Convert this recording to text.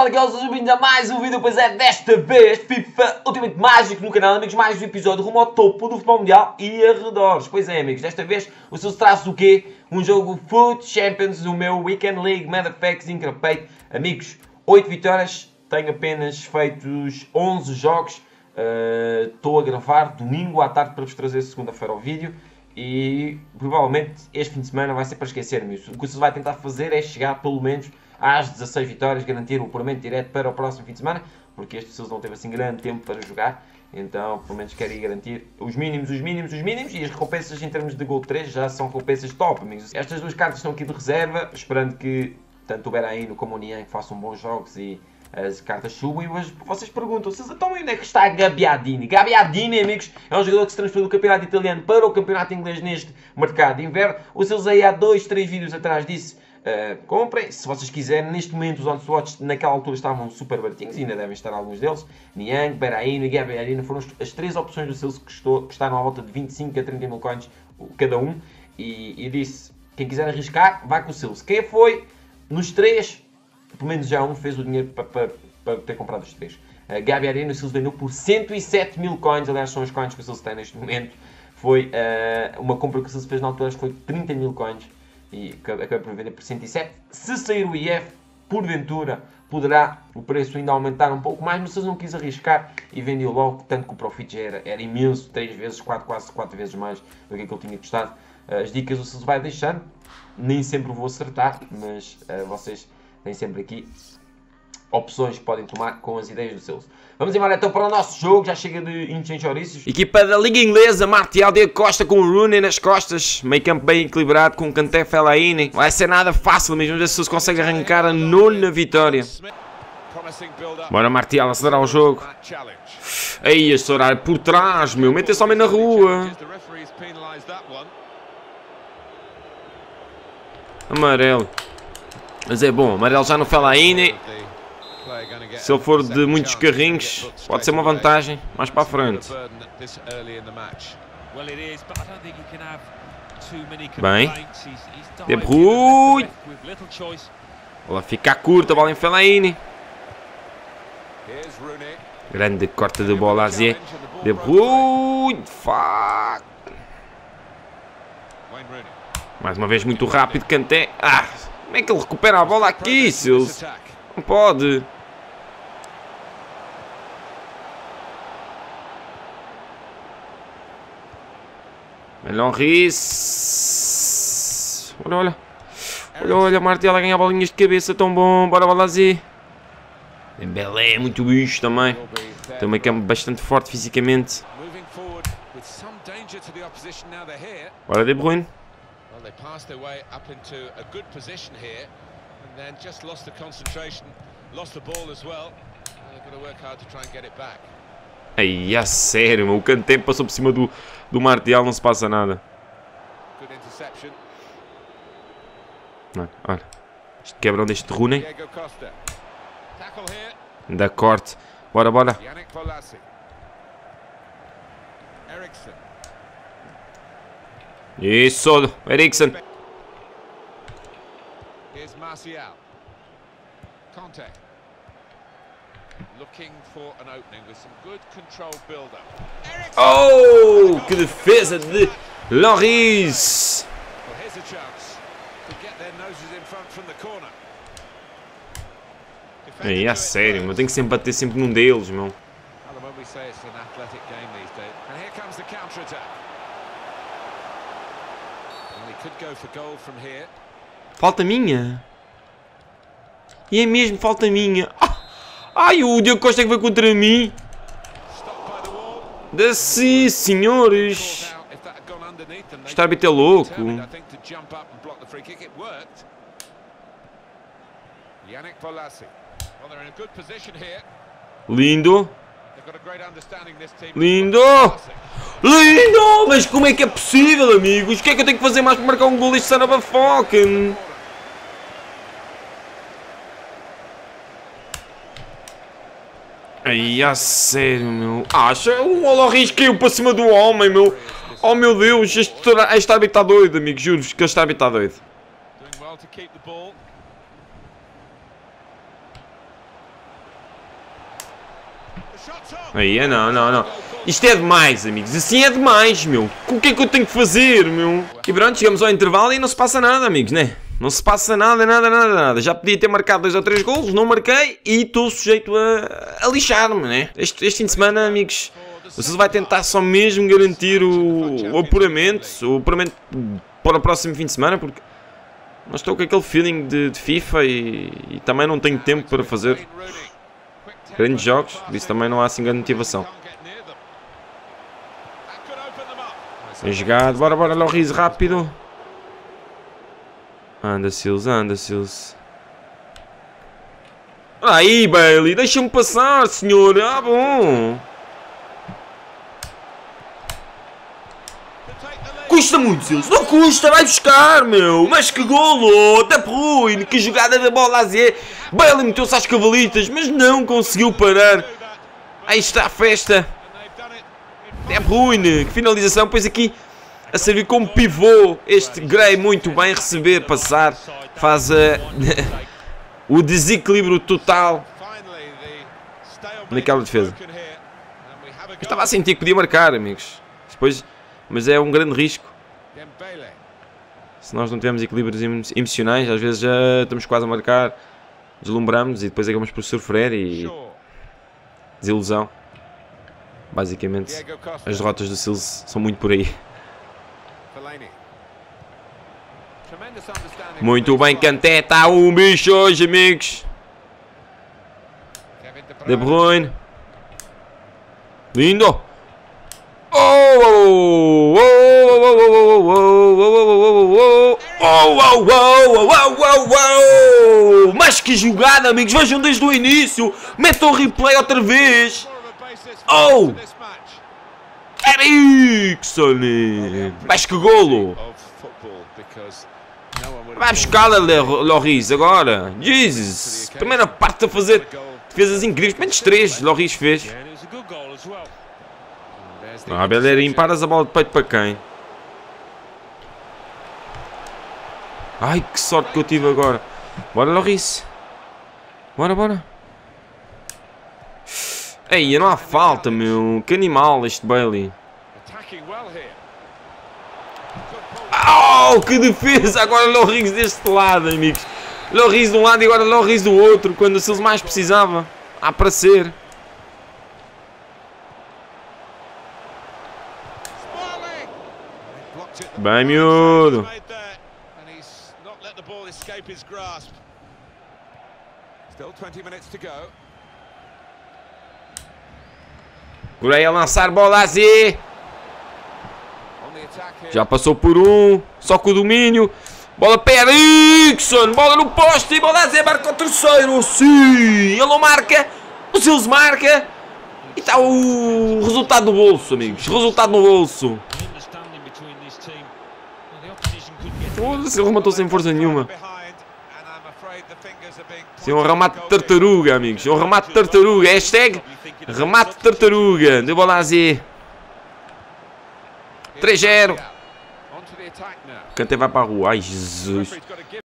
Olá, galera, sejam bem-vindos a mais um vídeo, pois é, desta vez FIFA Ultimate Mágico no canal, amigos, mais um episódio rumo ao topo do futebol mundial e arredores. Pois é, amigos, desta vez o seu traço o quê? Um jogo Foot Champions, o meu Weekend League Matter Facts, Incrapeito. Amigos, 8 vitórias, tenho apenas feitos 11 jogos, estou a gravar domingo à tarde para vos trazer segunda-feira o vídeo. E provavelmente este fim de semana vai ser para esquecer-me. O que se vai tentar fazer é chegar pelo menos às 16 vitórias, garantir o apuramento direto para o próximo fim de semana, porque este Seals não teve assim grande tempo para jogar, então pelo menos quero ir garantir os mínimos, e as recompensas em termos de gol 3 já são recompensas top, amigos. Estas duas cartas estão aqui de reserva, esperando que tanto o Beraino como o Niang façam bons jogos e as cartas subem. Mas vocês perguntam, então onde é que está Gabiadini? Gabiadini, amigos, é um jogador que se transferiu do campeonato italiano para o campeonato inglês neste mercado de inverno. Os Seals aí há 2 ou 3 vídeos atrás disse, comprem, se vocês quiserem. Neste momento os OnSwatch naquela altura estavam super baratinhos, ainda devem estar alguns deles. Niang, Beraino e Gabiadini foram as 3 opções do Seals que custaram à volta de 25 a 30 mil coins cada um. E disse, quem quiser arriscar, vai com o Seals. Quem foi? Nos 3... pelo menos já um fez o dinheiro para ter comprado os 3. Gabiadini, o Seals vendeu por 107 mil coins, aliás são os coins que o Seals tem neste momento. Foi uma compra que o Seals fez na altura, foi 30 mil coins e acabei por vender por 107. Se sair o IF, porventura, poderá o preço ainda aumentar um pouco mais, mas o Seals não quis arriscar e vendeu logo, tanto que o profit já era imenso, 3 vezes, 4, quase 4 vezes mais do que ele tinha custado. As dicas o Seals vai deixando, nem sempre vou acertar, mas vocês... tem sempre aqui opções que podem tomar com as ideias do Seals. Vamos embora então para o nosso jogo, já chega de enchoriços. Equipa da Liga Inglesa, Martial, Diogo Costa com o Rooney nas costas. Meio campo bem equilibrado com o Cantefelaini. Vai ser nada fácil mesmo, vamos ver se o Seals consegue arrancar a 9ª vitória. Bora Martial, acelerar o jogo. Aí, este horário por trás, meu, metem-se homem na rua. Amarelo. Mas é bom, amarelo já no Fellaini. Se ele for de muitos carrinhos, pode ser uma vantagem mais para a frente. Bem, De Bruyne. Ela fica curta, a bola em Fellaini. Grande corta de bola a Zé. De Bruyne. Fuck. Mais uma vez muito rápido, Canté. Ah! Como é que ele recupera a bola aqui, Seals? Não pode. Lohriggs. Olha, olha. Olha, olha, Martial a ganhar bolinhas de cabeça, tão bom. Bora, Bailey. Bailey é muito bicho também. Tem uma campo bastante forte fisicamente. Bora, De Bruyne. They passed their way up into a good position here and then just lost the concentration, lost the ball as well. They've got to work hard to try and get it back. Ai, a sério, meu. O Canté passou por cima do Martial, não se passa nada. Good interception. Olha, olha. Este quebrão deste Rooney. Da corte. Bora, bora. Eriksen. Isso, Eriksen. Here's Martial. Canté. Looking for an opening with some good control build up. Oh, que defesa de Lloris. Well, here's a chance to get their noses in front from the corner. É sério, meu, tem que sempre bater sempre num deles, meu. We say it's an athletic game these days. And here comes the counter attack. Falta minha? E é mesmo falta minha. Ai, o Diogo Costa é que veio contra mim. Sim, senhores. Este árbitro é louco. Lindo. Lindo! Lindo! Mas como é que é possível, amigos? O que é que eu tenho que fazer mais para marcar um gol? Este Sanaba Falcon! Ai, a sério, meu! Acha? O Lohriggs caiu para cima do homem, meu! Oh, meu Deus! Este árbitro está doido, amigos! Juro-vos que este árbitro está doido! Aí é não, não, não. Isto é demais, amigos. Assim é demais, meu. O que é que eu tenho que fazer, meu? E pronto, chegamos ao intervalo e não se passa nada, amigos, né? Não se passa nada, nada, nada, nada. Já podia ter marcado 2 ou 3 golos, não marquei e estou sujeito a lixar-me, né? Este fim de semana, amigos, vocês vai tentar só mesmo garantir o apuramento. O apuramento para o próximo fim de semana, porque nós estou com aquele feeling de FIFA e também não tenho tempo para fazer grandes jogos, por isso também não há assim grande motivação. Bem jogado, bora, bora, Lohriggs, rápido. Anda, Seals, anda, Seals. Aí, Bailey, deixa-me passar, senhor. Ah, bom. Custa muito, Seals. Não custa, vai buscar, meu. Mas que golo, De Bruyne, que jogada da bola a Z. Bailey meteu-se às cavalitas, mas não conseguiu parar. Aí está a festa. De Bruyne, que finalização, pois aqui. A servir como pivô, este Gray muito bem, receber, passar, faz o desequilíbrio total naquela defesa. Eu estava a sentir que podia marcar, amigos, depois, mas é um grande risco. Se nós não tivermos equilíbrios emocionais, às vezes já estamos quase a marcar, deslumbramos e depois acabamos por sofrer e desilusão. Basicamente, as derrotas do Seals são muito por aí. Muito bem, Canté, está um bicho hoje, amigos. De Bruyne. Lindo. Mas que jogada, amigos. Vejam desde o início. Metam o replay outra vez. Oh! Eriksen! Mas que golo! Vai buscar a Lohriggs agora! Jesus! Primeira parte a fazer defesas incríveis. Menos 3 Lohriggs fez. Ah, Bellerin, paras a bola de peito para quem? Ai, que sorte que eu tive agora! Bora, Lohriggs! Bora, bora! Ei, não há falta, meu. Que animal este Bailey. Oh, que defesa. Agora Lohriggs deste lado, amigos. Lohriggs de um lado e agora Lohriggs do outro. Quando o Seals mais precisava. Há para ser. Bem, miúdo. Still 20 minutes to go. Gray a lançar bola a Z. Já passou por um. Só com o domínio. Bola para Nixon. Bola no poste. E bola a Z. Marca o terceiro. Sim. Ele não marca. O Seals marca. E está o resultado no bolso, amigos. Resultado no bolso. O Seals rematou sem força nenhuma. Sim, um remate de tartaruga, amigos. Um remate de tartaruga. Hashtag remate de tartaruga. Deu bola a Z. 3-0. Canté vai para a rua. Ai, Jesus.